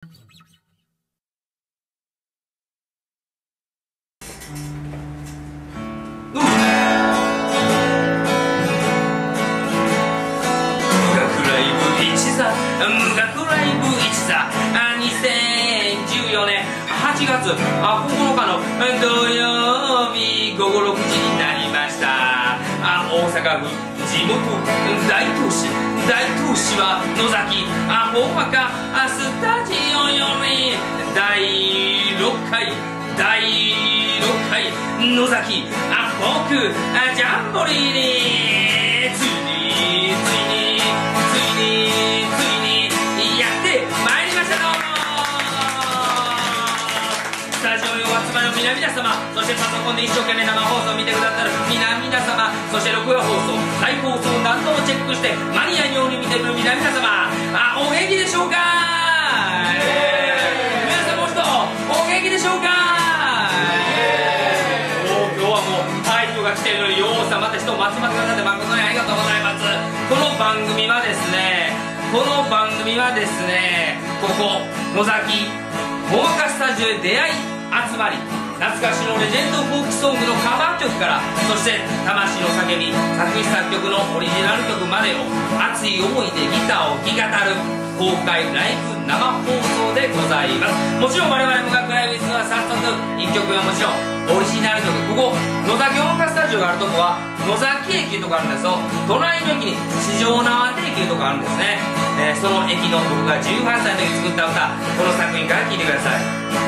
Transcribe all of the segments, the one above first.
2014年8月9日の土曜日午後6時になりました。大阪府地元大東市は野崎ほんわかスタジオより第6回野崎フォークジャンボリーについにやってまいりました。スタジオにお集まりの皆様、そしてパソコンで一生懸命生放送を見てくださる皆様、そして録画放送、再放送を何度もチェックしてマニアように見てる皆様、お元気でしょうか。皆さんも一度お元気でしょうか。今日はもう台風が来ているのにようさんまた人を待ちまくださって誠にありがとうございます。この番組はですねここ野崎ほんわかスタジオで出会い集まり、懐かしのレジェンドフォークソングのカバー曲から、そして魂の叫び作詞作曲のオリジナル曲までを熱い思いでギターを弾き語る公開ライブ生放送でございます。もちろん我々も楽ライブは早速1曲目はもちろんオリジナル曲、ここ野崎ほんわかスタジオがあるとこは野崎駅とかあるんですよ。隣の駅に四条縄駅とかあるんですね。その駅の僕が18歳の時作った歌、この作品から聴いてください。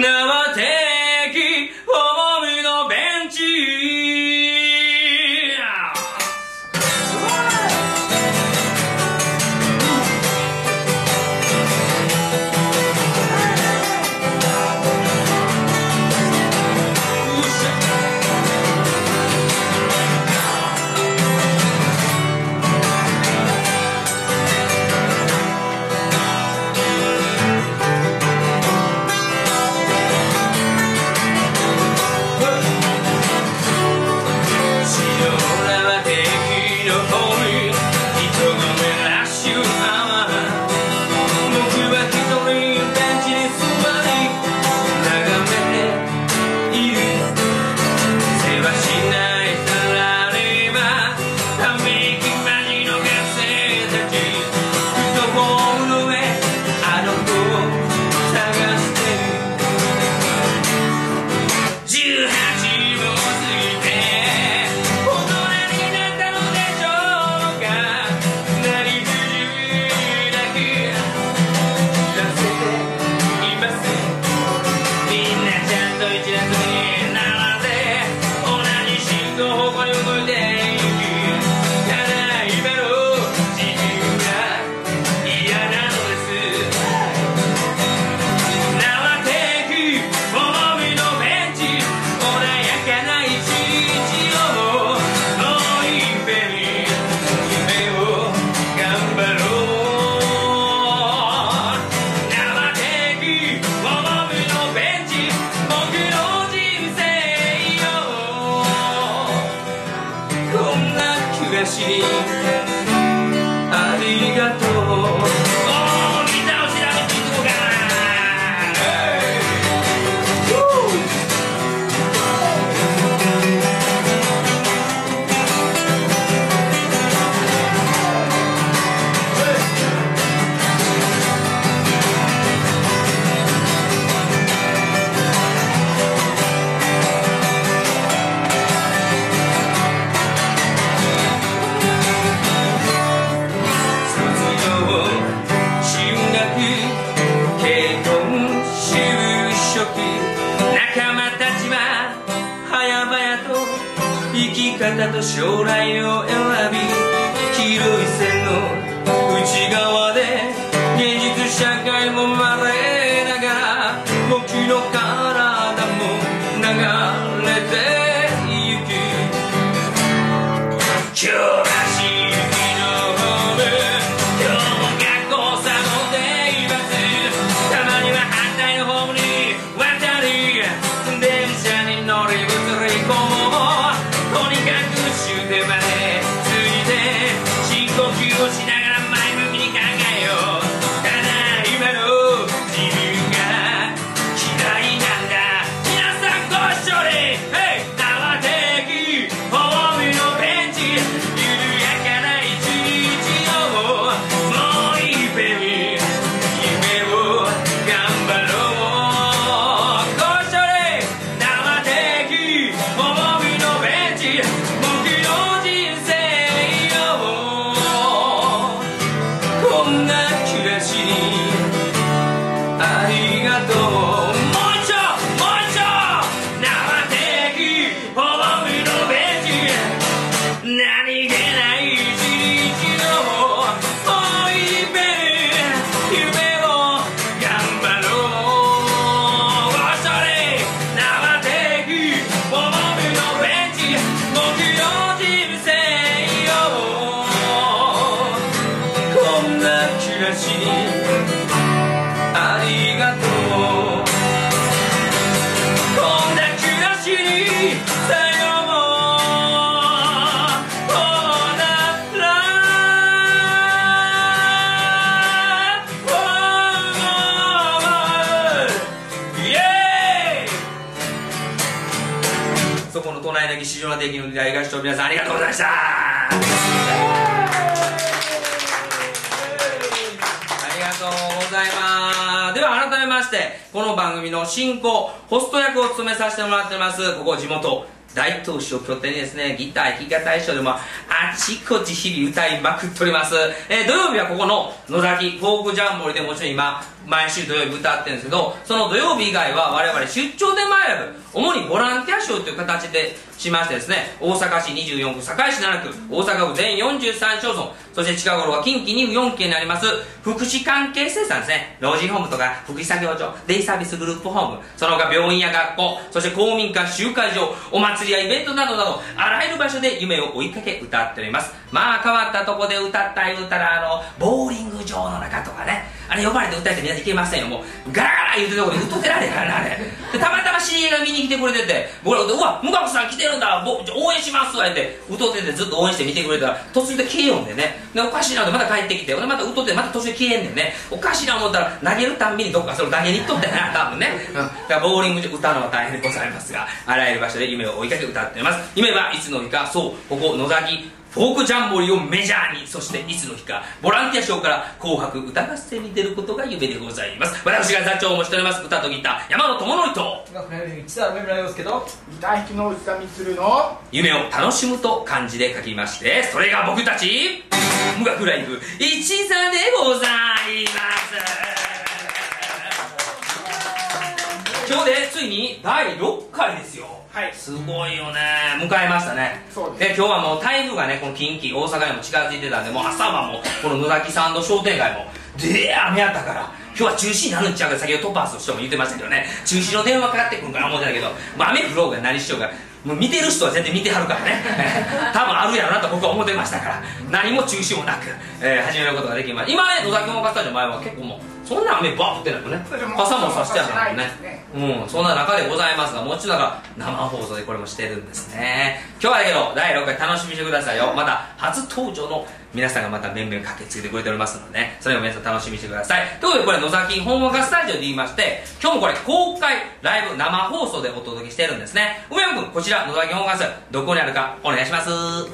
縄的重みのベンチ、ありがとう。生き方と将来を選び、広い線の内側で現実社会も生まれながら、僕の体も流れてゆく。今日は新規のホーム、今日も学校サボっています。たまには反対のホームに渡り、電車に乗り移り込もう。終点までついて深呼吸をしながら前向きに考えこんな暮らしにありがとう。もうちょいもうちょい生的思いのベンチ、何気ない一日の多いべ夢を頑張ろう。それ生的思いのベンチ、僕の人生「ありがとう」「こんな暮らしにさようなら」イエーイ。そこの隣だけ市場的に大合唱、皆さんありがとうございました。では改めまして、この番組の進行ホスト役を務めさせてもらってます。ここ地元大東市を拠点にですね、ギター弾き語り賞でもあちこち日々歌いまくっております。土曜日はここの野崎フォークジャンボリーでもちろん今毎週土曜日歌ってるんですけど、その土曜日以外は我々出張で前ライブ、主にボランティア賞という形でしましてですね、大阪市24区、堺市7区、大阪府全43市町村、そして近頃は近畿24県になります福祉関係施設さんですね、老人ホームとか福祉作業所、デイサービスグループホーム、その他病院や学校、そして公民館、集会場、お祭りやイベントなどなど、あらゆる場所で夢を追いかけ歌っております。まあ変わったとこで歌ったり歌ったら、ボーリング場の中とかね、あれ呼ばれて歌えてみんないけませんよ。もうガラガラ言うてるとこで歌ってられへんからな、あれで。たまたま CA が見に来てくれてて、僕らうわ、無角さん来てるんだ、応援しますわって歌ってて、ずっと応援して見てくれたら途中で消えよんでね、でおかしいなとまた帰ってきて、また歌ってまた途中で消えんねんね。おかしいな思ったら投げるたんびにどっかそれ投げに行っとったよな、多分ね。だからボーリング場歌うのは大変でございますが、あらゆる場所で夢を追いかけ歌っております。夢はいつの日か、そうここ野崎フォークジャンボリーをメジャーに、そしていつの日かボランティア賞から紅白歌合戦に出ることが夢でございます。私が座長もしております、歌とギター山野智則と梅村洋介とギター弾きの内田充の夢を楽しむと漢字で書きまして、それが僕たち無角ライブ一座でございます。今日でついに第6回ですよ。はい、すごいよね、迎えましたね。で今日はもう台風がね、この近畿大阪にも近づいてたんで、もう朝はもうこの野崎サンド商店街もで雨やったから、今日は中止になるんちゃうか、先ほどトパースの人も言ってましたけどね、中止の電話かかってくるかな思ってたけど、雨降ろうが何しようがもう見てる人は全然見てはるからね多分あるやろなと僕は思ってましたから、何も中止もなく、始めることができます。今ね、野崎音楽スタジオの前は結構もうそんな雨バーッ降ってないもんね、傘もさしてないもんね。うん、そんな中でございますが、もちろんが生放送でこれもしてるんですね。今日はだけど第6回楽しみにしてくださいよ。また初登場の皆さんがまた面々駆けつけてくれておりますので、ね、それを皆さん楽しみにしてください。ということでこれ野崎ホーム音楽スタジオで言いまして、今日もこれ公開ライブ生放送でお届けしてるんですね。梅山君、こちら野崎ホーム音楽スタジオどこにあるかお願いします。は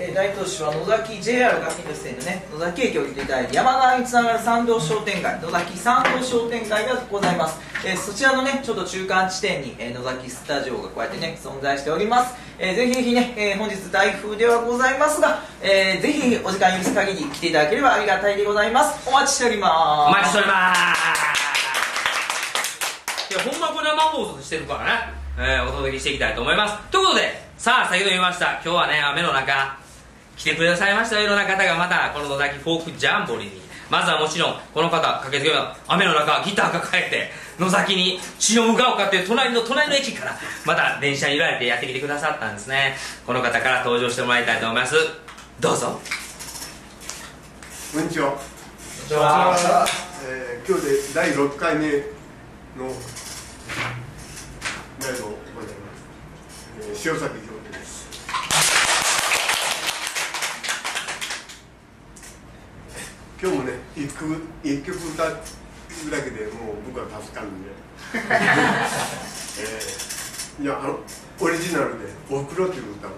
い、大東市は野崎 JR が近所線のね、野崎駅を出ていただいて山側につながる参道商店街、野崎参道商店街がございます。そちらのねちょっと中間地点に、野崎スタジオがこうやってね存在しております。ぜひぜひね、本日台風ではございますが、ぜひお時間許す限り来ていただければありがたいでございます。お待ちしております。お待ちしております。いやほんまこれ生放送してるからね、お届けしていきたいと思います。ということでさあ、先ほど言いました今日はね雨の中来てくださいましたよ、いろんな方がまたこの野崎フォークジャンボリーに。まずはもちろんこの方駆けつけば、雨の中ギター抱えて野崎に忍が丘っていう隣の駅からまた電車に揺られてやってきてくださったんですね。この方から登場してもらいたいと思います。どうぞ。こんにちは。今日で第6回目のライブを行います。塩崎京平です。今日もね、一曲歌うだけでもう僕は助かるんでいや、オリジナルで「おふくろ」という歌を。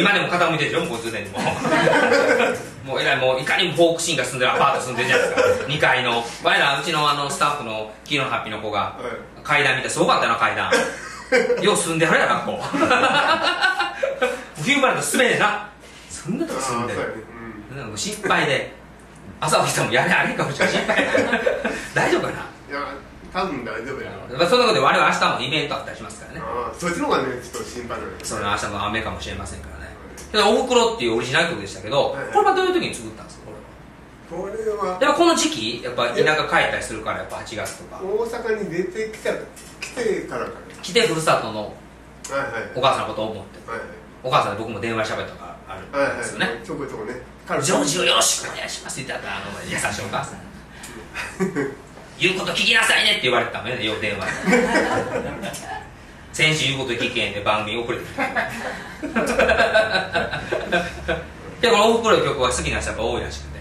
今でも傾いてるでしょ、もうすでにもうもうえらい、もういかにもフォークシーンが住んでるアパート住んでるじゃないですか2階の我らうちのスタッフの昨日のハッピーの子が、はい、階段見てすごかったな、階段よう住んではるやな、こう冬場だと住めねえな、そんなとこ住んでる、うん、心配で朝起きたもんやれあれかもしれない、心配大丈夫かな、いや多分大丈夫やな、そんなことで我々明日もイベントあったりしますからね、そっちの方がねちょっと心配なので、その明日の雨かもしれませんからね。おふくろっていうオリジナル曲でしたけど、これはどういう時に作ったんですか、これは。やっぱこの時期、やっぱ田舎帰ったりするから、やっぱ8月とか。大阪に出てきてからかな。来てふるさとのお母さんのことを思って、お母さんで僕も電話しゃべったからあるんですよね。ちょこちょこね。ジョージをよろしくお願いしますって言ったら、優しいお母さん。言うこと聞きなさいねって言われたのね、よう電話で。先週言うこと聞けんで番組遅れてきたでこのオフクロの曲は好きな人が多いらしくて、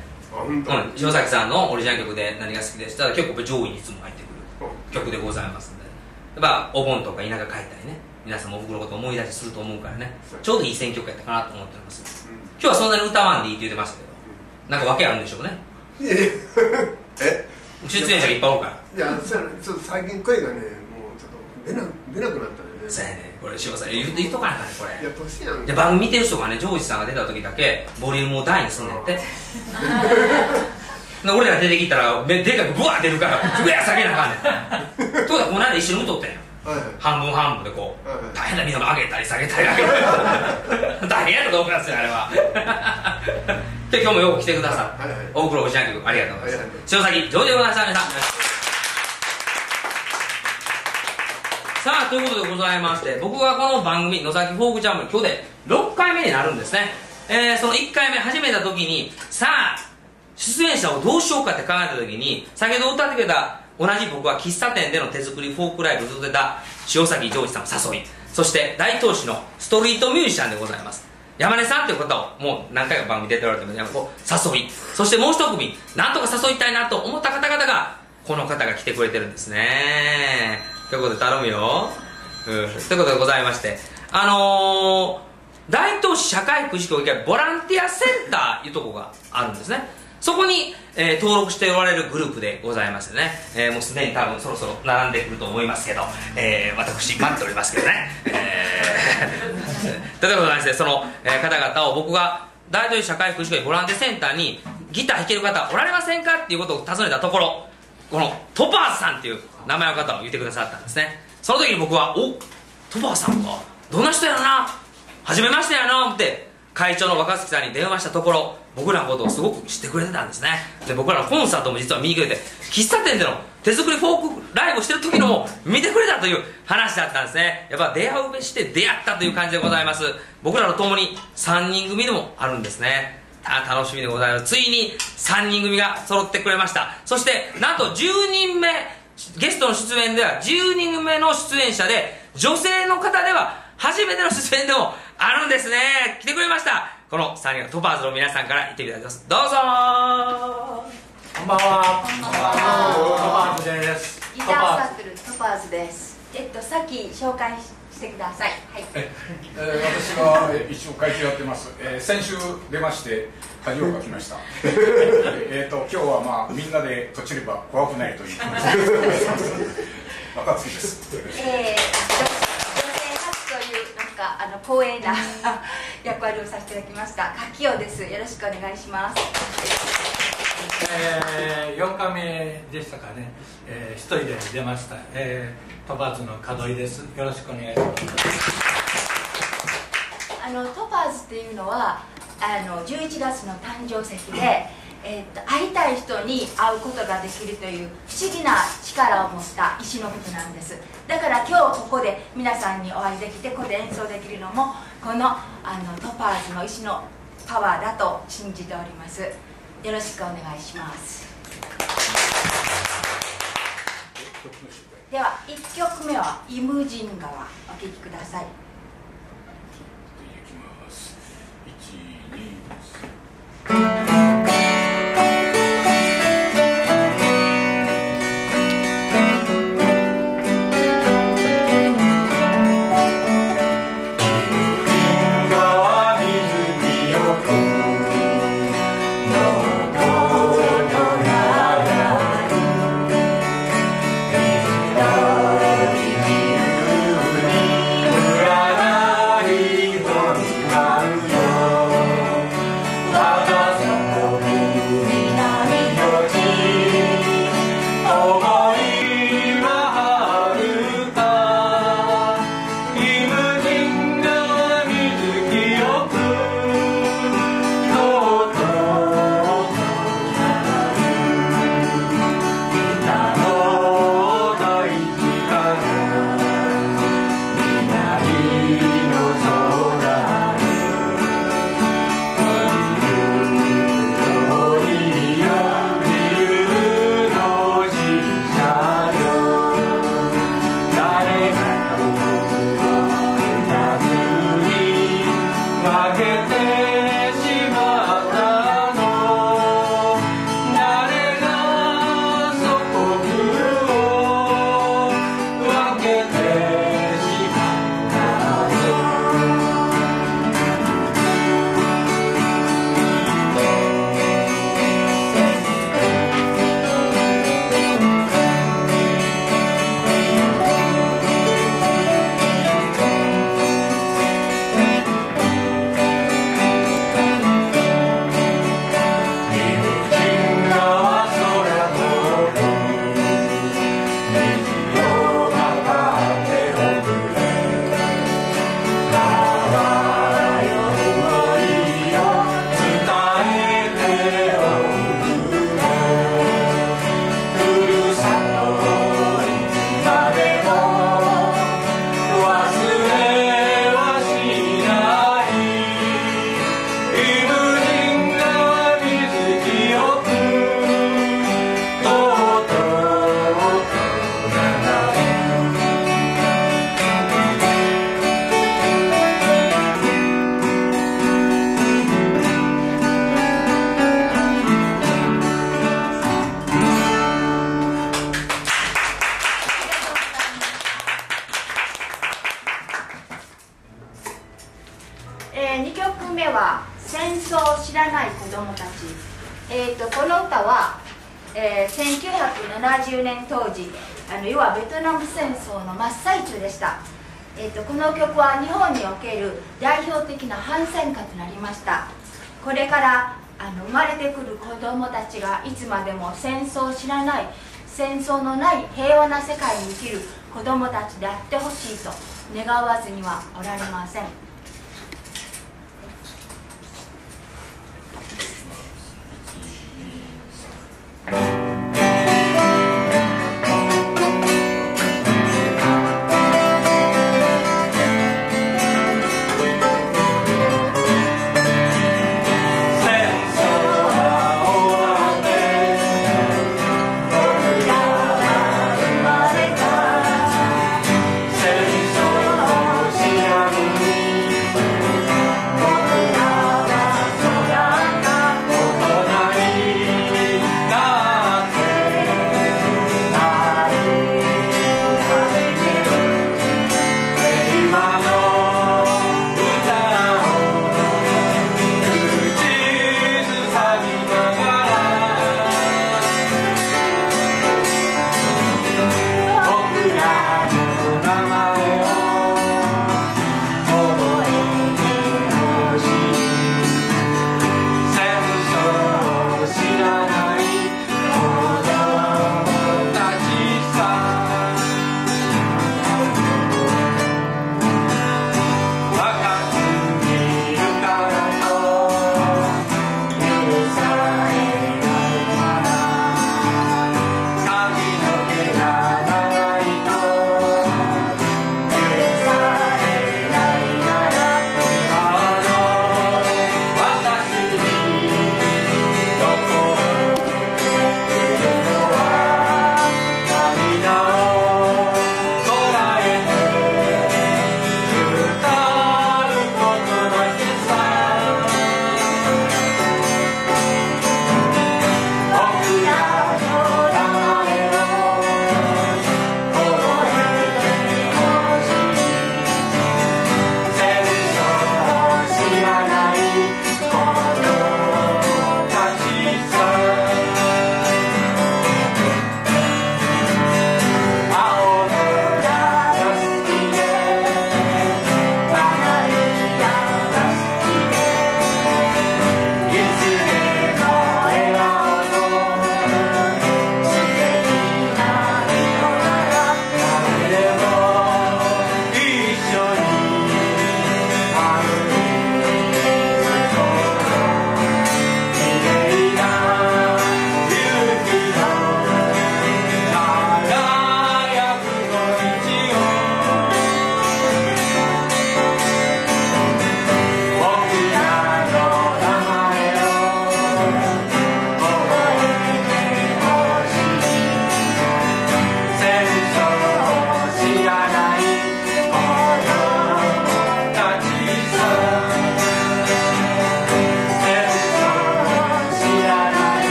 塩崎さんのオリジナル曲で何が好きでしたら結構上位にいつも入ってくる曲でございますので、やっぱお盆とか田舎帰ったりね、皆さんもおふくろのこと思い出しすると思うからね、ちょうどいい選曲やったかなと思ってます。今日はそんなに歌わんでいいって言ってましたけど、なんか訳あるんでしょうね。え出演者がいっぱいおるから。いや、ちょっと最近声がね、もうちょっと出なくなったんでね。そうやね、これ柴田さん言っとかないかね、これ。いや、年やんで、番組見てる人がね、ジョージさんが出た時だけボリュームを大にすんねんって。俺ら出てきたら、でかくブワー出るから「うわっ下げなあかんねん」とこの間一緒に歌ってんよ、半分半分でこう大変なみんなも上げたり下げたり上げたり大変やったと思いますよ、あれは。で、今日もよく来てください。大黒おじさん局ありがとうございます。塩崎上手でございました、皆さん。さあ、ということでございまして、僕はこの番組「野崎フォークジャム」今日で6回目になるんですね。その1回目始めた時に、さあ出演者をどうしようかって考えた時に、先ほど歌ってくれた同じ僕は喫茶店での手作りフォークライブを歌ってた塩崎ジョージさんの誘い、そして大東市のストリートミュージシャンでございます山根さんという方をもう何回か番組出ておられても誘い、そしてもう一組なんとか誘いたいなと思った方々がこの方が来てくれてるんですね。ということで頼むよ、ということでございまして、大東市社会福祉協議会ボランティアセンターいうとこがあるんですね。そこに、登録しておられるグループでございましてね、もうすでに多分そろそろ並んでくると思いますけど、私待っておりますけどね。例えばなんですね、その、方々を僕が大東市社会福祉協議会ボランティアセンターにギター弾ける方おられませんかっていうことを尋ねたところ、このトパーズさんっていう名前の方を言ってくださったんですね。その時に僕はおトパーズさんかどんな人やろな、初めましてやなって会長の若槻さんに電話したところ、僕らのことをすごく知ってくれてたんですね。で、僕らのコンサートも実は見に来て、喫茶店での手作りフォークライブをしてる時のも見てくれたという話だったんですね。やっぱ出会うべして出会ったという感じでございます。僕らと共に3人組でもあるんですね。楽しみでございます。ついに3人組が揃ってくれました。そしてなんと10人目、ゲストの出演では10人目の出演者で、女性の方では初めての出演でもあるんですね。来てくれました。この3人のトパーズの皆さんから言っていただきます。どうぞー。こんばんは。こんばんは。トパーズです。ギターサークルトパーズです。さっき紹介してください。はい、私が一応会長やってます。先週出まして梶岡来ました。今日はまあみんなでとちれば怖くないという若槻です。光栄な役割をさせていただきました柿代です。よろしくお願いします。4日目でしたかね、一人で出ました、トパーズの門井です。よろしくお願いします。トパーズっていうのは11月の誕生石で、会いたい人に会うことができるという不思議な力を持った石のことなんです。だから今日ここで皆さんにお会いできて、ここで演奏できるのもこの、トパーズの石のパワーだと信じております。よろしくお願いします。では1曲目は「イムジン川」お聴きください。負けてしまうは戦争を知らない子どもたち、この歌は、1970年当時要はベトナム戦争の真っ最中でした、この曲は日本における代表的な反戦歌となりました。これから生まれてくる子どもたちがいつまでも戦争を知らない、戦争のない平和な世界に生きる子どもたちであってほしいと願わずにはおられません。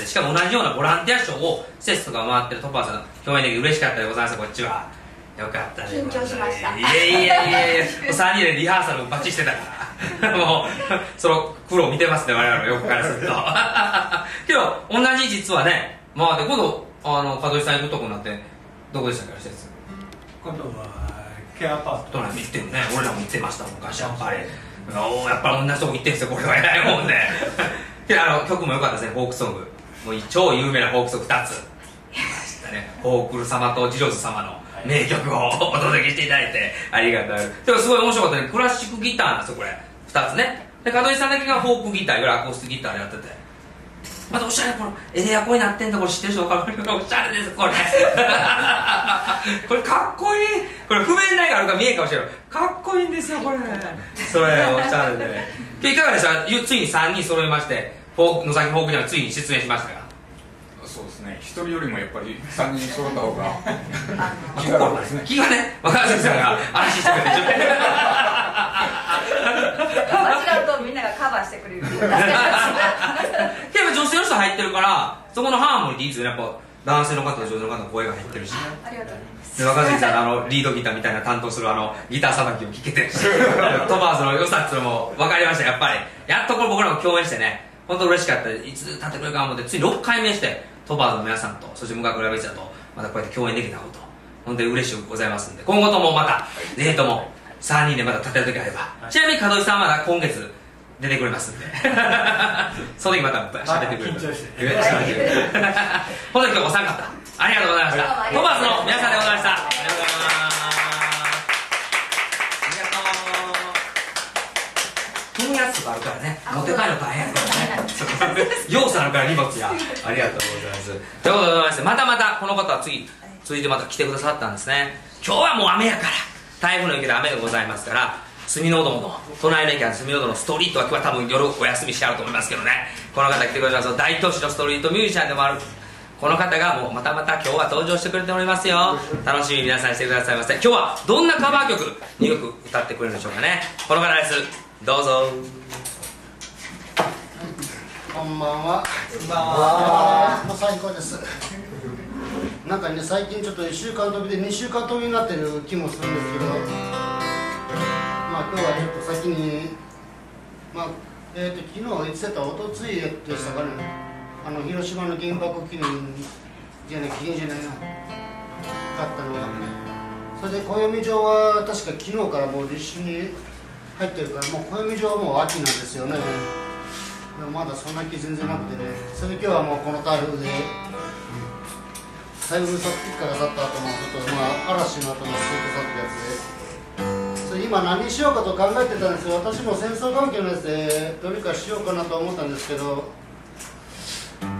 しかも同じようなボランティア賞を施設とか回ってるトッパーさんの共演で嬉しかったでございます。こっちはよかったです。緊張しました。いやいやいやいや3人でリハーサルをバッチリしてたからもうその苦労見てますね、我々の横からするとけど同じ実はね、まあで今度門井さん行くとこになってどこでしたっけ、施設今度はケアパート行ってるね。俺らも行ってました昔。やっぱりやっぱ同じとこ行ってるんですよ、これは偉いもんでで曲も良かったですね、フォークソングもう超有名なフォークソング2つフォークル様とジローズ様の名曲をお届けしていただいてありがたい。でもすごい面白かったね、クラシックギターなんですよこれ2つね。で門井さんだけがフォークギター、いわゆるアコースティックギターでやってて、またおしゃれ、このエレアコになってんのこれ知ってる人分かるからおしゃれですこれこれかっこいい、これ譜面台があるから見えんかもしれない、かっこいいんですよこれそれおしゃれでねいかがでした。ついに3人揃いまして野崎フォークにはついに出演しましたが、そうですね、一人よりもやっぱり3人揃った方が気が楽ですね。気がね、若杉さんが嵐してくれてちょっと間違うとみんながカバーしてくれる結構女性の人入ってるから、そこのハーモニーでいいですよね。やっぱ男性の方と女性の方の声が入ってるし、ありがとうございます。若杉さんのリードギターみたいな担当するギターさばきも聴けてるしトマーズの良さっていうのも分かりました。やっぱりやっとこれ僕らも共演してね、本当嬉しかった。いつ立ってくれるか思ってつい6回目してトバーズの皆さんと、そして向川クラベチャーとまたこうやって共演できたこと本当に嬉しくございますんで、今後ともまたぜひとも3人でまた立てる時あれば、はい、ちなみに門井さんはまだ今月出てくれますんでその時また喋ってくれる、本当に今日お三方ありがとうございました。トバーズの皆さんでございました。ありがとうございます。組みやすくあるからね、持って帰るの大変やからね要素あるから荷物やありがとうございます。ということでございまして、またまたこの方は続いてまた来てくださったんですね。今日はもう雨やから、台風の影響で雨でございますから、住のどの隣の駅の住のどのストリートは今日は多分夜お休みしてあると思いますけどね、この方来てくれたんです。大都市のストリートミュージシャンでもあるこの方がもうまたまた今日は登場してくれておりますよ。楽しみに皆さんしてくださいませ。今日はどんなカバー曲2曲歌ってくれるんでしょうかね。この方です、どうぞ。こんばんは。こんばんは。もう最高です。なんかね、最近ちょっと1週間飛びで2週間飛びになってる気もするんですけど、まあ今日は先に、まあ昨日いつやった、おとついやってしたから、ね、広島の原爆記念じゃない、記念じゃないな、だったのが、ね、それで暦上は確か昨日からもう立春に入ってるから、もう暦上はもう秋なんですよね。でもまだそんな気全然なくてね、それで今日はもうこの台風で台風さっきから去った後もちょっと、まあ、嵐の後の水と去ったやつで、それ今何しようかと考えてたんですよ。私も戦争関係のやつでどれかしようかなと思ったんですけど、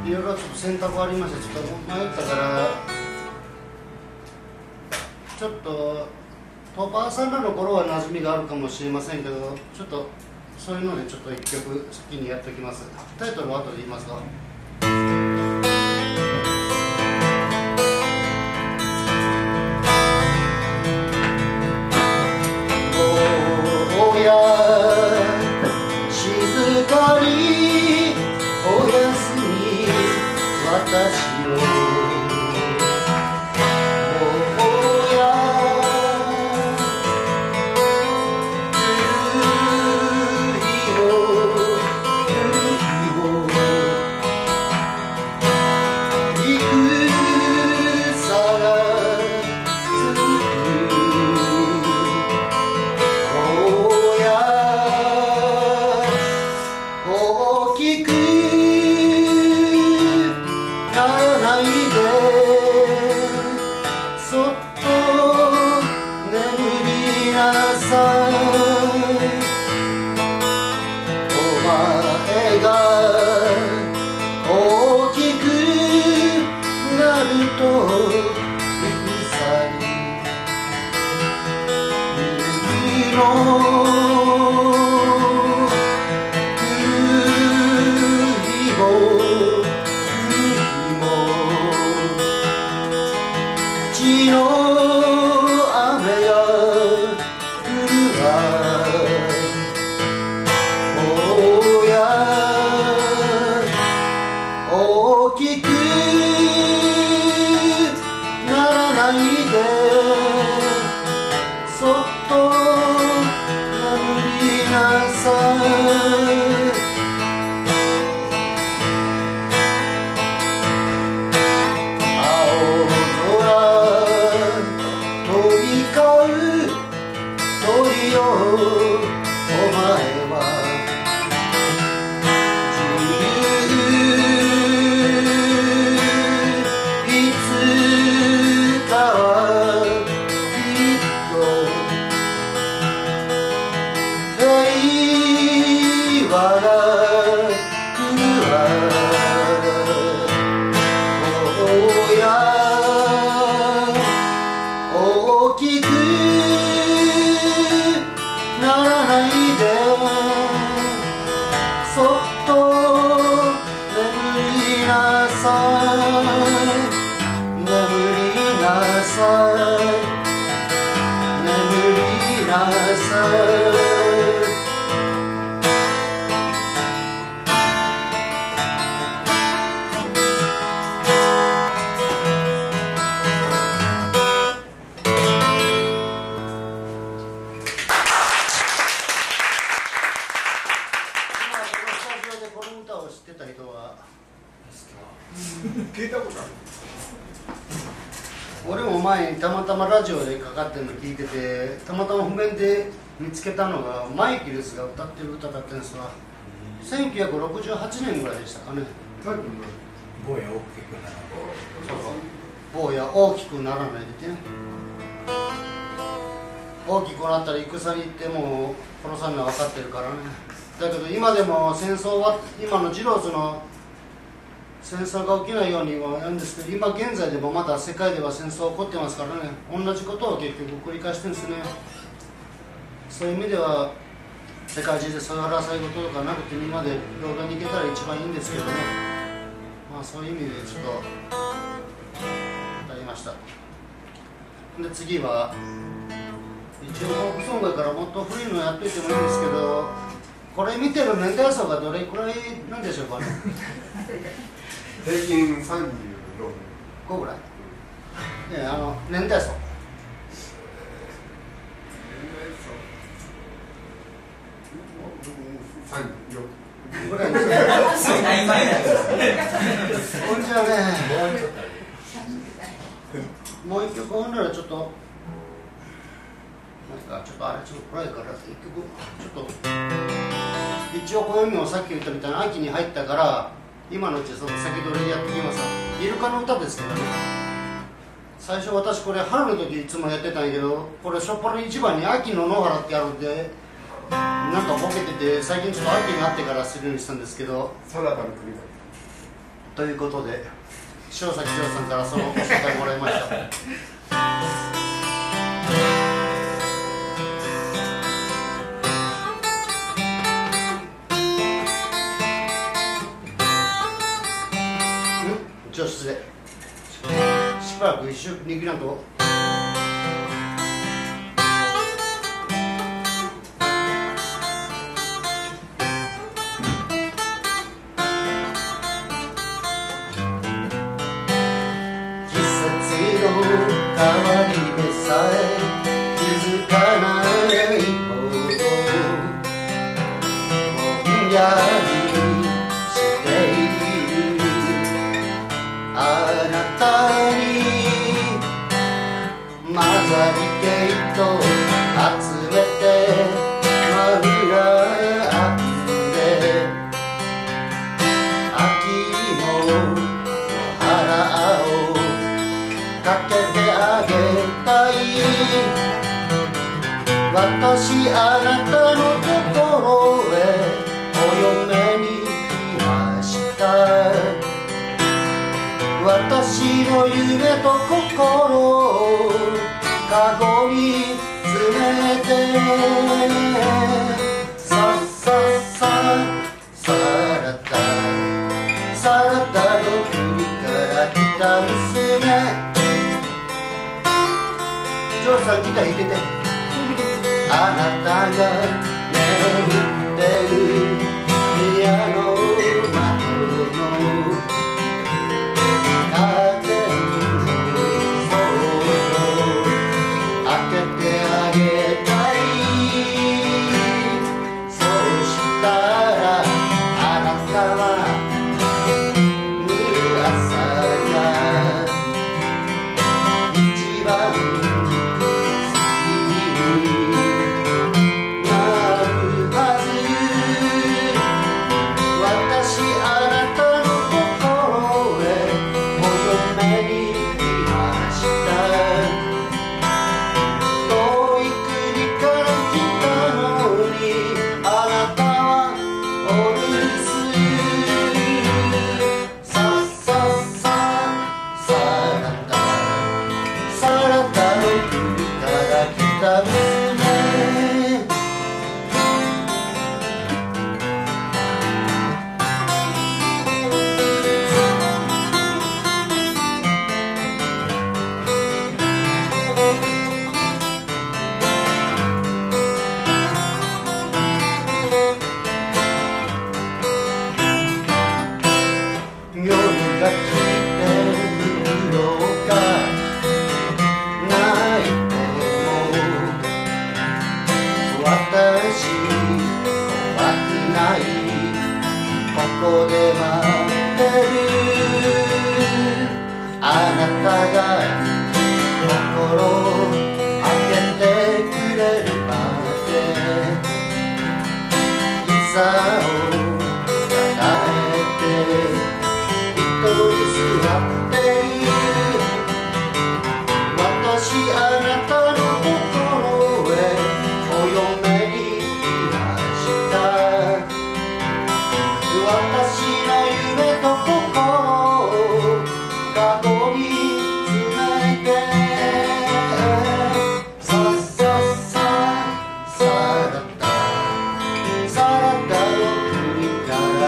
いろいろちょっと選択ありまして、ちょっと迷ったから、ちょっとトーパーさんらの頃は馴染みがあるかもしれませんけど、ちょっとそういうのでちょっと一曲先にやっておきます。タイトルは後で言いますが、おや静かにおやすみ私を眠りなさい。俺も前にたまたまラジオでかかってるの聞いてて、たまたま譜面で見つけたのがマイケルスが歌ってる歌だったんですが、1968年ぐらいでしたかね。坊や大きくならないでね。大きくなったら戦に行っても殺さんのは分かってるからね。だけど今でも戦争は、今のジローズの戦争が起きないようにはやるんですけど、今現在でもまだ世界では戦争起こってますからね。同じことを結局繰り返してるんですね。そういう意味では世界中でそういう争い事とかなくて、みんなで平等に行けたら一番いいんですけどね。まあそういう意味でちょっと歌いました。で次は一応フォークソングからもっと古いのやっていてもいいんですけど、これ見てる年代層がどれくらいなんでしょうかね。平均36.5 ぐらい。ね、年代層。34ぐらいですね。ほんじゃね、もう一曲ほんならちょっと、なんかちょっとあれちょっと暗いから一曲ちょっと一応こういうのをさっき言ったみたいな秋に入ったから。今のうちその先取りでやってきます。イルカの歌ですけどね。最初私これ春の時いつもやってたんやけど、これ初っ端の一番に秋の野原ってあるんで、なんかボケてて、最近ちょっと秋になってからするようにしたんですけど。そなたの国だ。ということで、塩崎剛さんからそのご紹介もらいました。失礼。しばらく一緒に握らんと。季節の変わり目さえ気づかないほどぼんやり私あなたのところへお嫁に来ました。私の夢と心をカゴに詰めてさらたの国から来た娘。ジョーさんギター弾いてて。あなたが眠ってる部屋の窓の風を開けてあげたい。そうしたらあなたは見る朝が一番「ここで待ってるあなたが心を開けてくれるまでいざを抱えて一人座っている私あなたの心へお嫁に来ました私の夢と心をたどりつないでささささらたさらたを繰り返す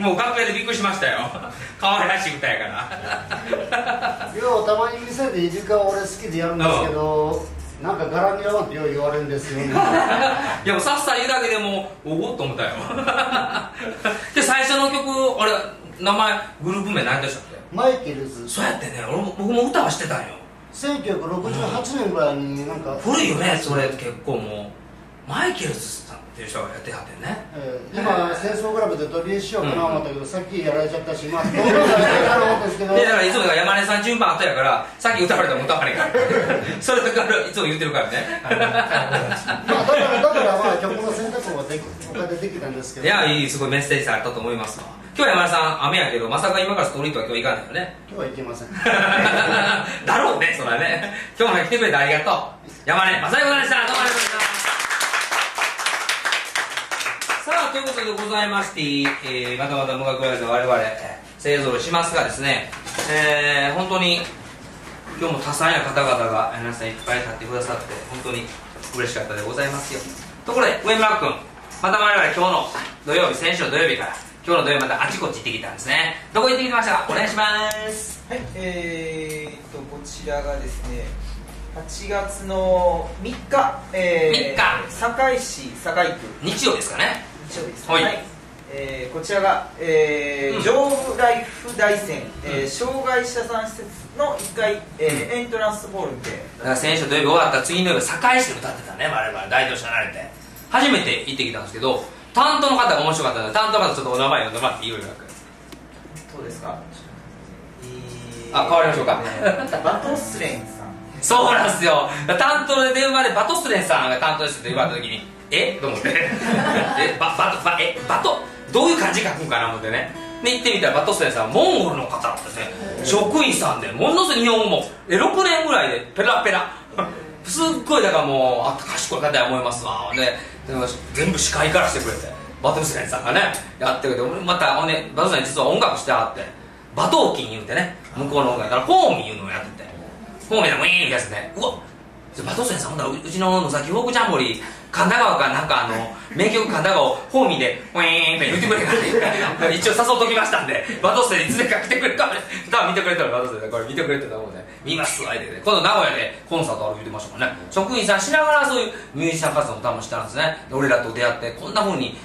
もう楽屋でびっくりしましたよ。可愛らしい歌やから。ようたまに店でイルカを俺好きでやるんですけど、なんか柄に合わんってよう言われるんですよ。いやもうさっさ言うだけでもおおっと思ったよ。で最初の曲あれ名前グループ名何でしたっけ？マイケルズ。そうやってね、俺も僕も歌はしてたんよ。1968年ぐらいになんか古いよね。それ結構もうマイケルズさん。っていう人がやってはってね、今戦争グラブで取り入れしようかな思ったけど、さっきやられちゃったし、まあどういうのがやろうとですけど、だからいつもだから山根さん順番あったやから、さっき歌われたら歌われへんからそれだからいつも言ってるからね。だからまあ曲の選択も他でできたんですけど、いやいいすごいメッセージされたと思いますわ。今日は山根さん雨やけど、まさか今からストリートは今日行かないよね。今日は行けませんだろうね、それはね。今日も来てくれてありがとう。山根雅彦さんでした。どうもありがとうございました。ということでございまして、またまた無学ライブで我々勢ぞろいしますがですね、本当に今日も多彩な方々が皆さんいっぱい立ってくださって、本当に嬉しかったでございますよ。ところで上村君、また我々今日の土曜日、先週の土曜日から今日の土曜日またあちこち行ってきたんですね。どこ行ってきましたか？お願いします。はい、こちらがですね8月の3日、堺市堺区日曜ですかね。こちらが上部ライフ大山障害者さん施設の1階エントランスホールで、先週土曜日終わった次の曜日堺市で歌ってたね。我々代表者になれて初めて行ってきたんですけど、担当の方が面白かったので、担当の方ちょっとお名前呼んでもらっていいよ。どうですか？あ、変わりましょうか。バトスレンさん。そうなんですよ、担当で電話でバトスレンさんが担当して言われた時にと思ってバトどういう感じ書くんかな思ってね。で行ってみたらバトスレンさんはモンゴルの方なんですね。職員さんでものすごい日本語も6年ぐらいでペラペラすっごい、だからもうあった賢い方や思いますわ。で全部司会からしてくれてバトスレンさんがねやってくれて、またねバトスレン実は音楽してあって馬頭琴言うてね、向こうの音楽からホーミー言うのをやってて、ホーミーでもいいみたいですね。うわっバトスレンさん、ほんならうちの野崎フォークジャンボリー神田川かなんか名曲神田川をホーミーでウィーンって言ってくれたんで一応誘っときましたんで、バトスレンいつでか来てくれたら多分見てくれたら、バトスレンこれ見てくれてたもんね。見ますわでね、今度名古屋でコンサートある言ってましたもんね。職員さんしながらそういうミュージシャン活動も多分したんですね。俺らと出会ってこんな風に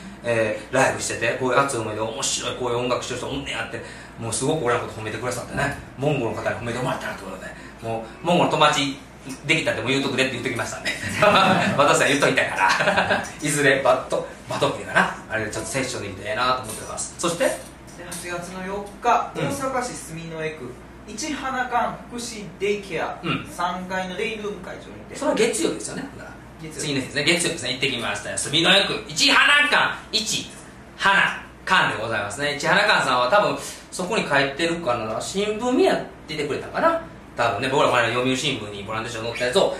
ライブしてて、こういう熱い思いで面白いこういう音楽してる人おんねやって、もうすごく俺らのこと褒めてくださってね、モンゴルの方に褒めてもらったなってことで、もうモンゴルの友達できたっても言うとくれって言うときましたんで私は言っといたからいずれバトっていうかな、あれでちょっとセッションできてええなと思ってます。そして8月の4日、大阪市住之江区一花館福祉デイケア3階のデイルーム会場にて、それは月曜ですよね。次の日ですね、月曜ですね。行ってきましたよ、住之江区一花館、一花館でございますね。一花館さんは多分そこに書いてるかな、新聞には出てくれたかな多分ね。僕ら前の読売新聞にボランティア賞載ったやつを、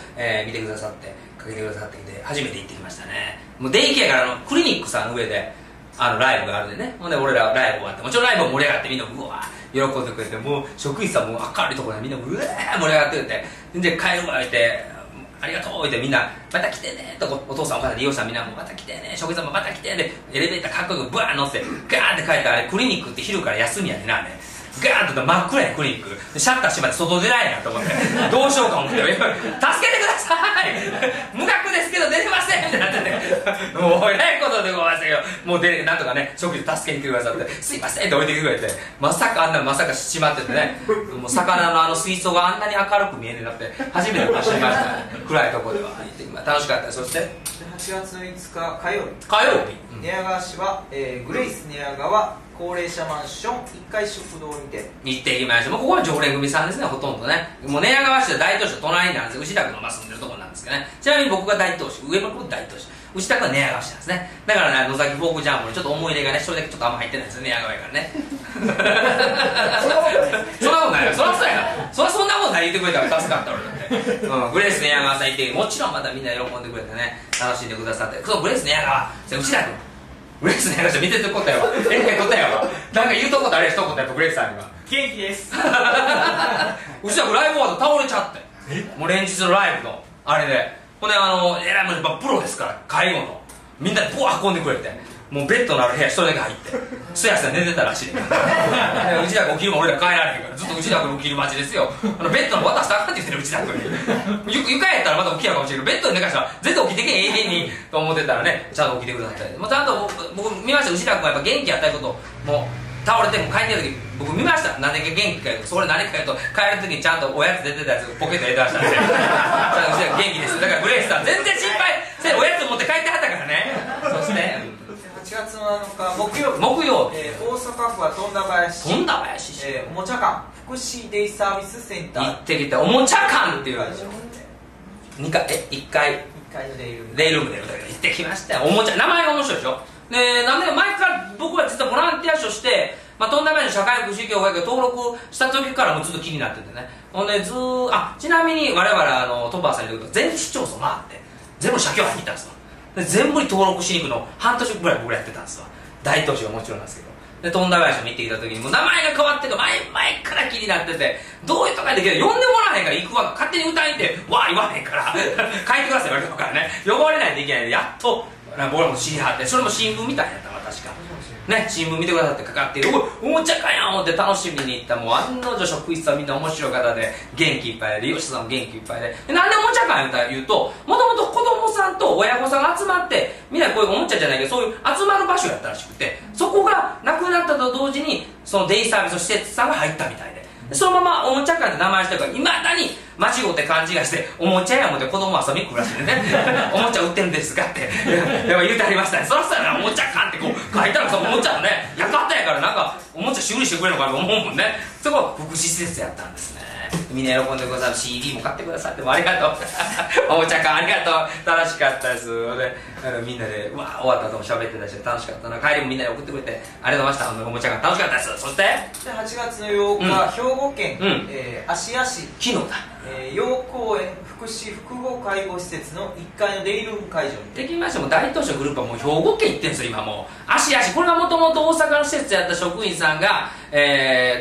見てくださってかけてくださってきて初めて行ってきましたね。もうデイケアからクリニックさんの上でライブがあるんでね、ほんで俺らライブ終わって、もちろんライブも盛り上がってみんなうわー喜んでくれて、もう職員さんも明るいところでみんなうわー盛り上がってくれて、で帰るわ言ってありがとうってみんなまた来てねとお父さんお母さん利用者みんなもまた来てね職員さんもまた来てねエレベーターかっこよくブワー乗ってガーって帰ったらあれクリニックって昼から休みやねんなあれガーッと真っ暗やクリニックシャッター閉まって外出ないなと思ってどうしようか思って「助けてください無学ですけど出れません」ってなってて「もうえらいことでございませんよもうなんとかね職員助けに来てくださってすいません」って置いてきてくれてまさかあんなまさか閉まっててねもう魚のあの水槽があんなに明るく見えるなって初めて走りました、ね、暗いとこでは楽しかった。そして8月の5日火曜日、寝屋川市は、グレイス寝屋川高齢者マンション1階食堂にて行ってきました。もうここは常連組さんですね、ほとんどね。もう寝屋川市は大都市の隣なんですよ。牛田区の住んでるところなんですけどね。ちなみに僕が大都市、上の方大都市、牛田区は寝屋川市なんですね。だからね、野崎フォークジャンボにちょっと思い入れがね、それだけちょっとあんま入ってないですよ、寝屋川やからね。そんなことないよ、そらそうやな。そんなことない言ってくれたら助かった俺だって。グレース寝屋川さん行って、もちろんまたみんな喜んでくれてね、楽しんでくださって。そう、グレース寝屋川、牛田区。グレイスの話見てることやわ。ええことやわ。なんか言うとことあれ一言やっぱグレイスさんには。元気です。うちはライブ終わって倒れちゃって。もう連日のライブのあれで。ほんでえらいもんプロですから介護の。みんなでこう運んでくれて。もうベッドのある部屋一人だけ入って。すやすや寝てたらしい。うちだけ起きるも俺ら帰られへんから。ずっとうちだけ起きる街ですよ。ベッドの渡したらあかんって言ってるうちだけに。床やったらまた起きやかもしれないけどベッドに寝かしたら全然起きてけん永遠にと思ってたらねちゃんと起きてくださって、もうちゃんと僕見ました。うちだけはやっぱ元気やったりこともう倒れても帰ってる時僕見ました。何で元気かよそれ何かよと帰る時にちゃんとおやつ出てたやつポケット入れてましたんでちゃんとうちだけ元気です。だからグレイスさん全然心配せおやつ持って帰ってはったからね。そして8月7日木曜日、大阪府は富田林、おもちゃ館福祉デイサービスセンター行ってきた。おもちゃ館っていう感じの1階のデイルームで行ってきましたよ。おもちゃ名前が面白いでしょ。でなんで前から僕は実はボランティアとして富田林の社会福祉協会が登録した時からもうずっと気になっててね。ほんでちなみに我々トッパーさんに言うと全市町村回って全部社協入ってたんですよ。全部に登録しに行くの半年ぐらい僕らやってたんですわ。大都市はもちろんなんですけどで富田林に行ってきた時にもう名前が変わってる前から気になっててどういうとかできる呼んでもらわへんから行くわ勝手に歌いに行ってわー言わへんから書いてください言われたからね呼ばれないといけないでやっと僕らも知りはってそれも新聞みたいやったわ確かね新聞見てくださってかかっておもちゃかやん思って楽しみに行った。もう案の定職員さんみんな面白い方で元気いっぱいで利用者さんも元気いっぱいでなんでおもちゃかやんって言うともともと子供さんと親御さんが集まってみんなこういうおもちゃじゃないけどそういう集まる場所やったらしくてそこがなくなったと同時にそのデイサービスの施設さんが入ったみたいでそのままおもちゃ館って名前してるからいまだに間違って勘違いしておもちゃやもって子供遊びに来るらしいねおもちゃ売ってるんですかってやっぱ言うてありましたね。そらそうやなおもちゃ館ってこう書いたらおもちゃのねやかったやからなんかおもちゃ修理してくれるのかと思うもんね。そこ福祉施設やったんですね。みんな喜んでくださる CD も買ってくださってもありがとうおもちゃ館ありがとう楽しかったですでみんなでわあ終わった後も喋ってたし楽しかったな帰りもみんなで送ってくれてありがとうございました。おもちゃ館楽しかったです。そして8月の8日、兵庫県芦屋市昨日だ陽公園福祉複合介護施設の1階のデイルーム会場にできましても大都市グループはもう兵庫県行ってるんですよ今もう芦屋市これがもともと大阪の施設やった職員さんが、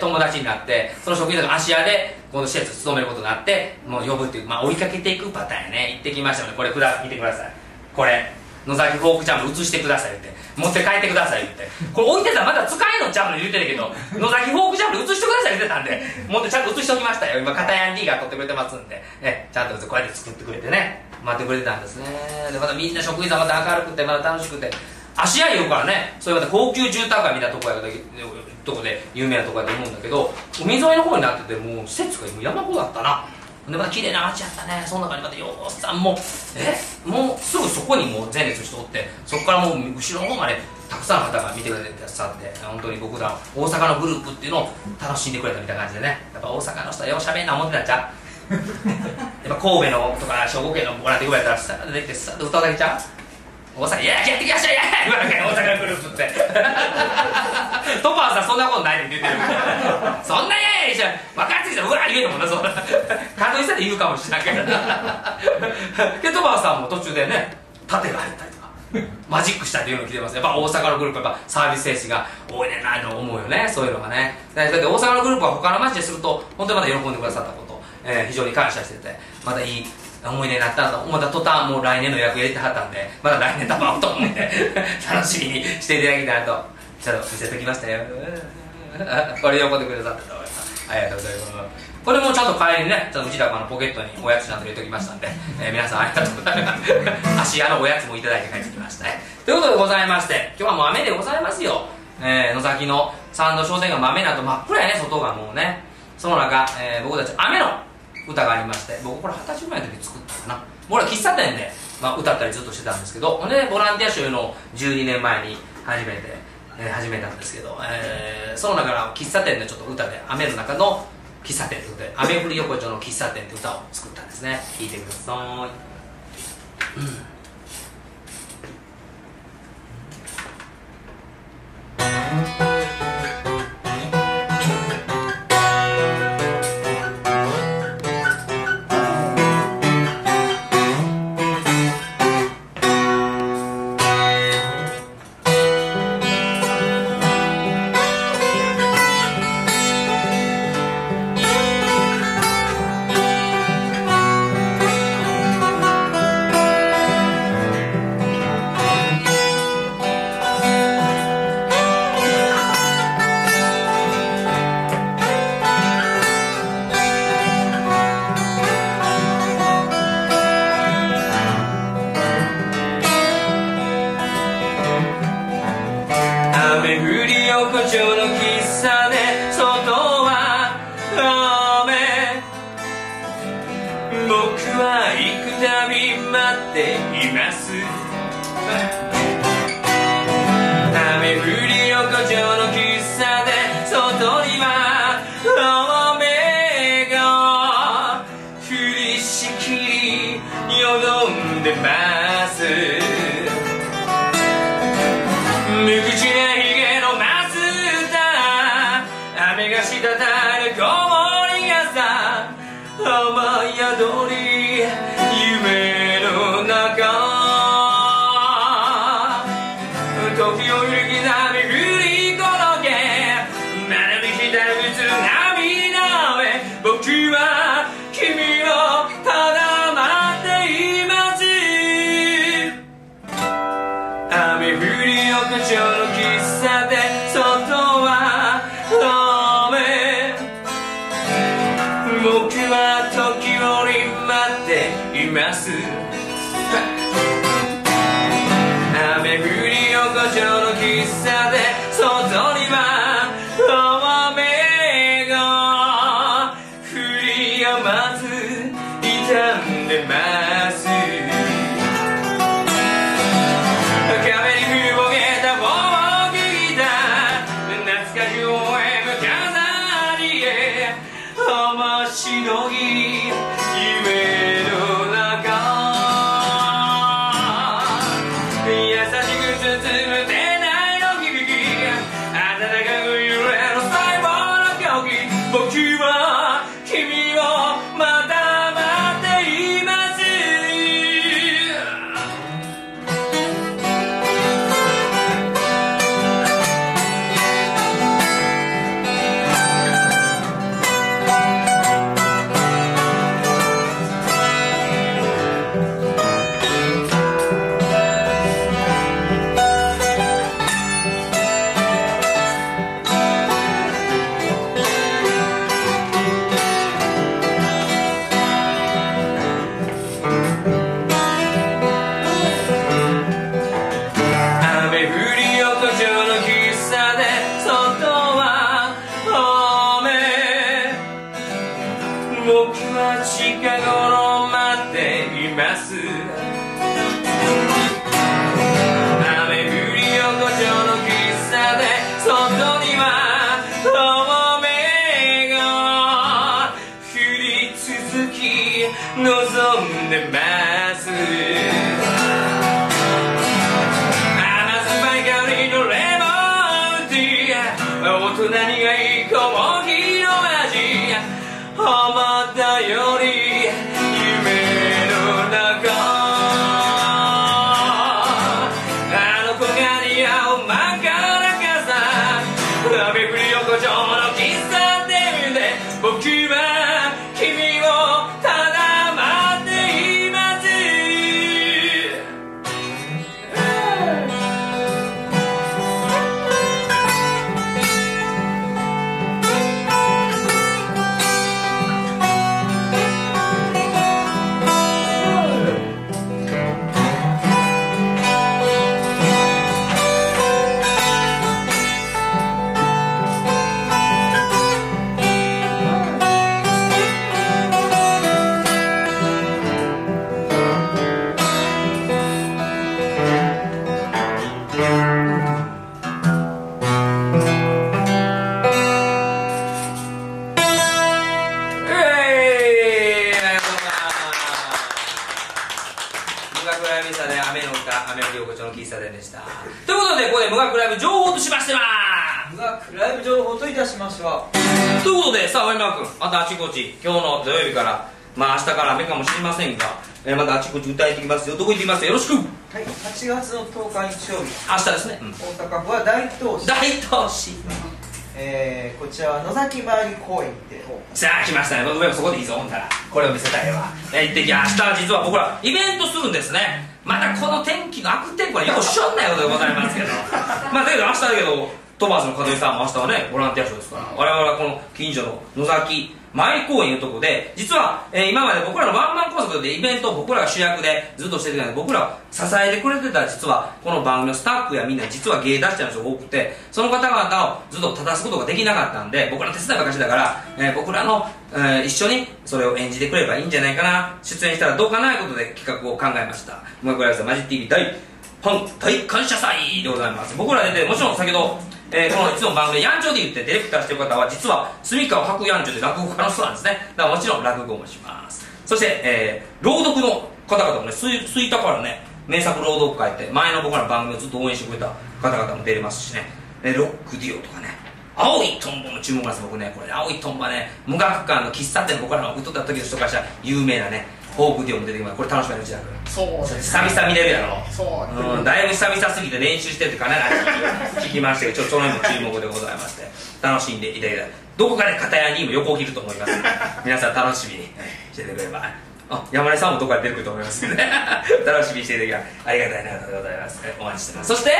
友達になってその職員さんが芦屋でこの施設を勤めることになってもう呼ぶっていうまあ追いかけていくパターンやね。行ってきましたのでこれ見てください。これ野崎フォークジャンボ映してくださいって持って帰ってくださいってこれ置いてたらまだ使えんのちゃうの言うてるけど野崎フォークジャンボ映してくださいって言ってたんで持ってちゃんと映しておきましたよ。今片やん D が撮ってくれてますんで、ね、ちゃんとこうやって作ってくれてね待ってくれてたんですね。でまたみんな職員さんまた明るくてまた楽しくて芦屋いうからねそれまた高級住宅街みたいなとこで有名なとこやと思うんだけど海沿いの方になっててもう施設がもう山ほどだったな。でまた綺麗な街やったね。その中にまた陽子さんももうすぐそこにもう前列の人おってそこからもう後ろの方までたくさんの方が見てくれてくださって本当に僕ら大阪のグループっていうのを楽しんでくれたみたいな感じでねやっぱ大阪の人はようしゃべんな思ってたんちゃうやっぱ神戸のとか兵庫県のボランティアやったらさ出てきてさっと歌うだけちゃう大阪やってきましたよ大阪グループってトパーさんそんなことないって言ってるそんなやいやいやし分かってきたらうわー言えるもんなそんな感動したら言うかもしれないけどでトパーさんも途中でね盾が入ったりとかマジックしたっていうのを聞いてます。やっぱ大阪のグループやっぱサービス精神が多いねんなと思うよね。そういうのがねだって大阪のグループは他の街ですると本当にまた喜んでくださったこと、非常に感謝しててまたいい思い出になったと思った途端、もう来年の予約入れてはったんで、まだ来年多分会うと思うんで楽しみにしていただけたらと、ちょっと見せてきましたよこれ喜んでくださったと思います。ありがとうございます。これもちゃんと帰りにね、ちょっとうちらのポケットにおやつちゃんと入れておきましたんで、皆さんありがとうございます芦屋のおやつもいただいて帰ってきましたね。ということでございまして、今日はもう雨でございますよ。野崎の参道商店街も雨だと真っ暗やね、外がもうね。その中、僕たち雨の歌がありまして、僕これ20歳ぐらいの時作ったかな。僕ら喫茶店で、まあ、歌ったりずっとしてたんですけど、ほんでボランティア集の12年前に始めたんですけど、その中の喫茶店でちょっと歌で、雨の中の喫茶店ということで、雨降り横丁の喫茶店って歌を作ったんですね。聴いてください。僕は君をただ待っている。サデンでした。ということで、ここで無学ライブ情報としましては、無学ライブ情報といたしましては、ということで、さあ上村君、またあちこち今日の土曜日から、まあ明日から雨かもしれませんが、またあちこち歌いてきますよ。どこ行ってきますよろしく。はい、8月の10日日曜日、明日ですね、大阪府は大東市、こちらは野崎回り公園で。さあ来ましたね、上もそこでいいぞ、ほんならこれを見せたいわ。行ってき、明日実は僕らイベントするんですね。またこの天気の悪天候はよくしょんないことでございますけどまあだけど明日だけど、トマスの和代さんも明日はねボランティア賞ですから、我々はこの近所の野崎前公園いうとこで、実は、今まで僕らのワンマンコンサートでイベントを僕らが主役でずっとしてたので、僕らを支えてくれてた、実はこの番組のスタッフやみんな実は芸出してる人が多くて、その方々をずっと正すことができなかったんで、僕ら手伝いばかしだから、僕らの、一緒にそれを演じてくればいいんじゃないかな、出演したらどうかなということで企画を考えました。マジッ TV 大ファン大感謝祭でございます。僕ら出て、もちろん先ほどこのいつも番組でヤンチョで言ってディレクターしてる方は、実は住川白ヤンチョで落語家の人なんですね。だからもちろん落語もします。そして、朗読の方々もね、吹田からね名作朗読会って前の僕らの番組をずっと応援してくれた方々も出れますしね、ロックデュオとかね、青いトンボも注目なんです。僕ね、これ青いトンボはね、無学館の喫茶店の僕らの歌った時の人からしたら有名なねフォークデュオも出てきます。これ楽しみなうちだから、そうですね、久々見れるやろ。そう、だいぶ久々すぎて練習してるってかね聞きましたけど、ちょっとその辺も注目でございまして、楽しんでいただきたい。どこかで片屋にも横を切ると思いますので皆さん楽しみにしててくれれば、あ、山根さんもどこかで出てくると思いますので楽しみにしていただきたい、ありがたいなとでございます。お待ちしてます。そして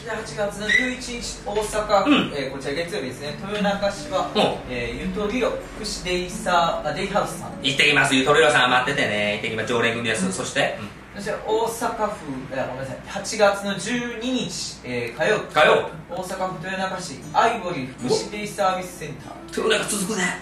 8月の11日大阪府、こちら月曜日ですね、豊中市は、ゆとりお福祉デイハウスさん行ってきます。ゆとりおさん待っててね、行ってきます、常連組です。そしてそして大阪府、ごめんなさい、8月の12日、火曜大阪府豊中市アイボリー福祉デイサービスセンター。豊中続くね、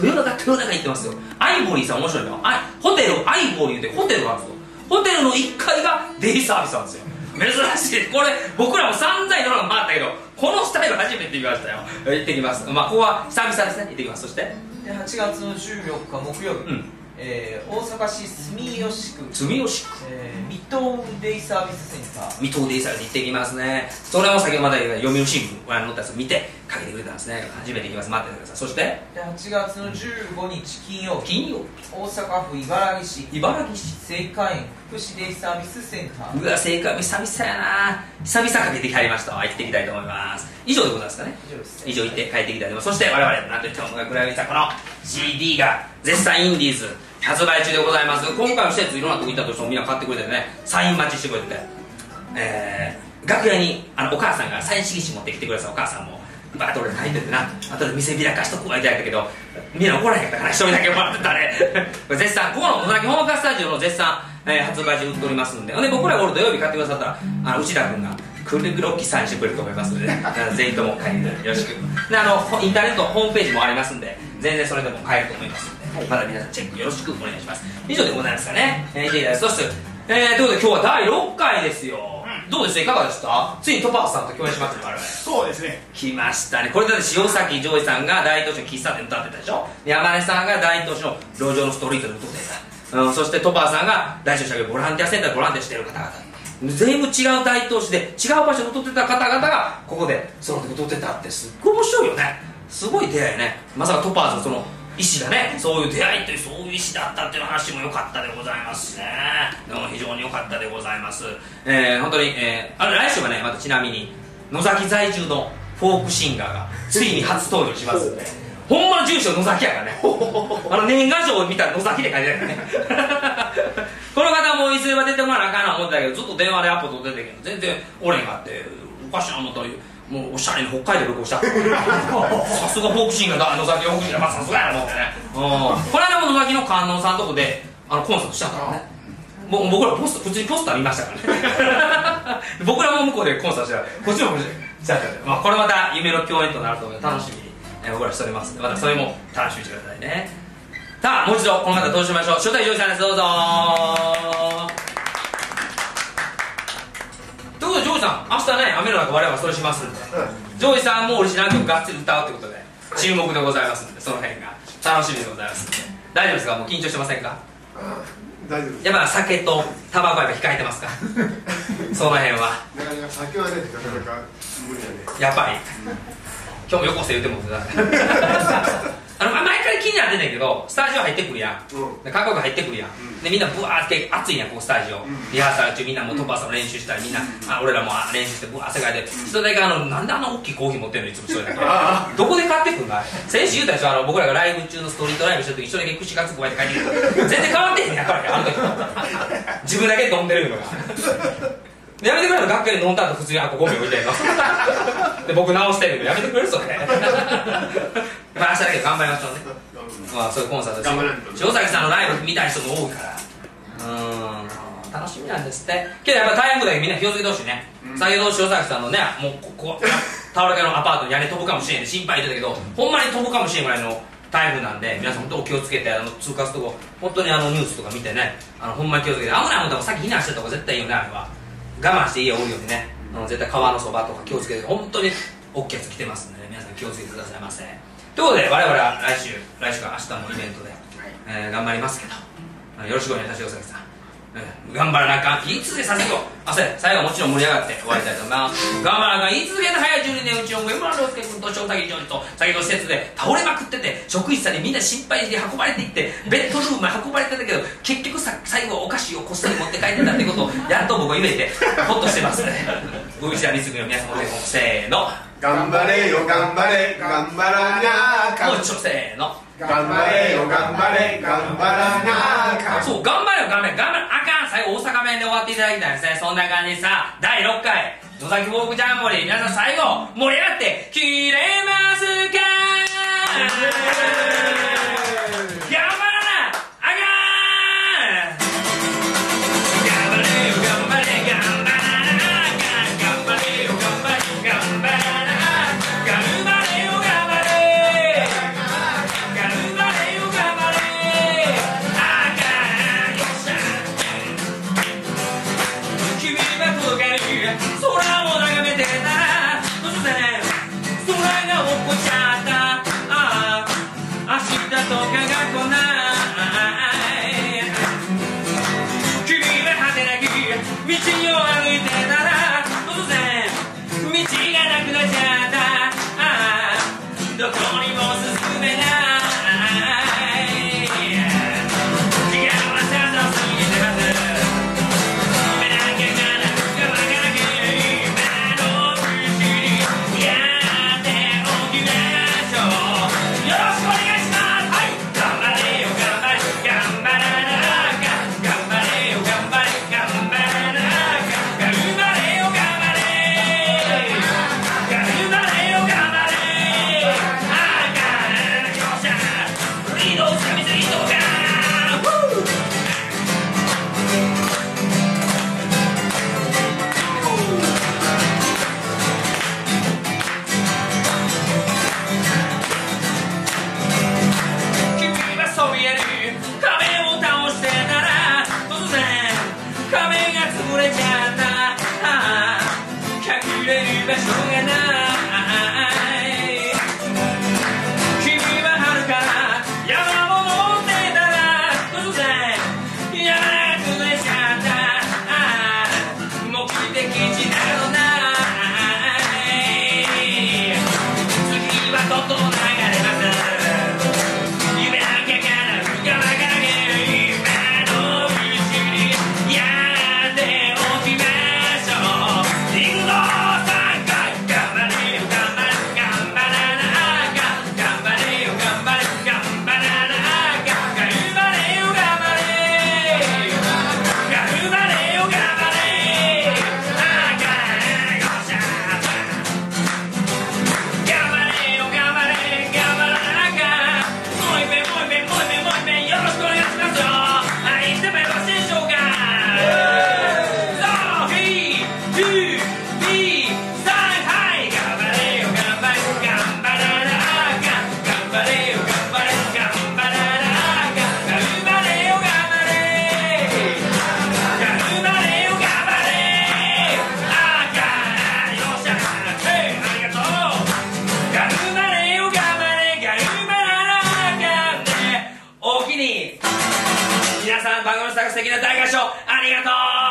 豊中行ってますよ。アイボリーさん面白いの、ホテルアイボリーってホテルがあるんですよ。ホテルの1階がデイサービスなんですよ。珍しい、これ僕らも散々いろんなの回ったけど、このスタイル初めて見ましたよ。行ってきます。まあここは久々ですね、行ってきます。そしてで8月の14日木曜日、大阪市住吉区水戸デイサービスセンター、水戸デイサービス行ってきますね。それも先ほどまで読売新聞ご覧になったやつを見てかけてくれたんですね。初めて行きます、待っててください。そしてで8月の15日金曜日大阪府茨城市正解園福祉デイサービスセンター。うわ、正解園久々やな、久々かけて帰りました。行ってきたいと思います。以上でございますかね。以上行って帰ってきたいと思います。そして我々なんといっても無学ライブさん、この CD が絶賛インディーズ発売中でございます。今回の施設いろんなとこ行ったとしてもみんな買ってくれてね、サイン待ちしてくれて、楽屋にお母さんがサイン色紙持ってきてくれた。お母さんもバーッと俺書いててな、あとで見せびらかしとこうやりたいんだけど、みんな怒らへんかったから一人だけもらってたね絶賛ここの野崎本家スタジオの絶賛、発売中売っておりますんで、僕らが土曜日買ってくださったら内田君がクルクロッキーサインしてくれると思いますので、ぜひとも買いに行ってよろしく。でインターネットホームページもありますんで、全然それでも買えると思いますんで、まだ皆さんチェックよろしくお願いします。以上でございますかね。そしてということで今日は第6回ですよ。どうですか、いかがでした。ついにトパーさんと共演しましたね、我々。そうですね、来ましたね。これだって塩崎ジョイさんが大東市の喫茶店歌ってたでしょ、山根さんが大東市の路上のストリートで歌ってた、そしてトパーさんが大東市のボランティアセンターでボランティアしてる方々、全部違う大東市で違う場所で歌ってた方々がここで揃って歌ってたって、すっごい面白いよね。すごい出会いね。まさかトパーズのその意思がね、そういう出会いという、そういう意思だったっていう話も良かったでございますしね、非常に良かったでございます。本当に、来週はね、またちなみに野崎在住のフォークシンガーがついに初登場しますんでほんまの住所野崎やからね年賀状を見たら野崎で書いてないからねこの方もいずれは出てもらわなあかんな思ってたけど、ずっと電話でアポ取ってたけど全然おれんがあって、おかしな思ったらもうおしゃれに北海道旅行したさすがフォークシンガーだ野崎のフォークシンガー、まあさすがやなもんねこの間も野崎の観音さんとこでコンサートしたからね、僕ら普通にポスター見ましたからね僕らも向こうでコンサートしたらこっちも面白いしたから、これまた夢の共演となると思うので楽しみに僕らしておりますので、またそれも楽しみにしてくださいね。さあもう一度この方登場しましょう。初代ジョイさんです、どうぞということで、ジョージさん、明日ね、雨の中、我々はそれしますんで、ジョージさんもオリジナル曲がっつり歌うということで、注目でございますんで、その辺が楽しみでございますんで、大丈夫ですか、もう緊張してませんか。大丈夫。やっぱ酒とタバコは控えてますか？その辺は。なかなか酒はね、なかなか無理やね。やっぱり。今日もよこせ言うてもんだ。毎回気になってんだけど、スタジオ入ってくるやん。かっこよく入ってくるやん。でみんなブワーって暑いやん、こうスタジオ。リハーサル中みんなもうトップアスの練習したり、みんな俺らも練習してブワー汗かいて。それだけなんであんな大きいコーヒー持ってんのいつも一人だけ。どこで買ってくんだ。先週言うたでしょ、僕らがライブ中のストリートライブした時一人だけ串カツ加えて帰ってくる。全然変わってへんやからあの時と。自分だけ飲んでるのが。やめてくれるの、学会で飲んだ後普通にあここゴミ置いてんの。で僕直してるけどやめてくれるそれ。まあ明日だけど頑張りましょうね。まあそういうコンサートです。塩崎さんのライブ見たい人も多いから。楽しみなんですって。けどやっぱりタイミングだけみんな気をつけてほしいね。先ほど塩崎さんのね、もうここ倒れかけのアパートに屋根飛ぶかもしれんで心配してたけど、ほんまに飛ぶかもしれんぐらいのタイムなんで、皆さん本当お気をつけて、通過するとこ本当にニュースとか見てね、ほんまに気をつけて。危ないもんだもん、さっき避難してたとこ絶対いいよねあれは。我慢して家を降りるようにね、絶対川のそばとか気をつけて、本当に大きいやつ来てますんでね、皆さん気をつけてくださいませ。ということで、我々は来週か明日もイベントで、頑張りますけど、よろしくお願いいたします、さん。頑張らなあかん、言い続けさせよう。最後もちろん盛り上がって終わりたいと思います。頑張らなあかん、言い続けて早い12年、うちの上村亮介君と塩崎ジョージと、先ほど施設で倒れまくってて、職員さんにみんな心配で運ばれていって、ベッドルームまで運ばれてたけど、結局最後はお菓子をこっそり持って帰ってたってことを、やっと僕は言えて、ほっとしてますね。ブーシャリスグの皆さん、せーの。頑張れよ、頑張れ、頑張らなあかん。もう一度、せーの。頑張れよ、頑張れ、頑張らなあかん。そう、頑張れよ、頑張れ、頑張らなあかん。最後、大阪弁で終わっていただきたいですね。そんな感じでさ、第6回、野崎フォークジャンボリー、皆さん最後、盛り上がって、切れますかー。頑張らなあかん。頑張れよ、頑張れ、頑張らなあかん。頑張れよ、頑張れ、頑張らなあかん。さん、番組のスタッフ素敵な大合唱ありがとう。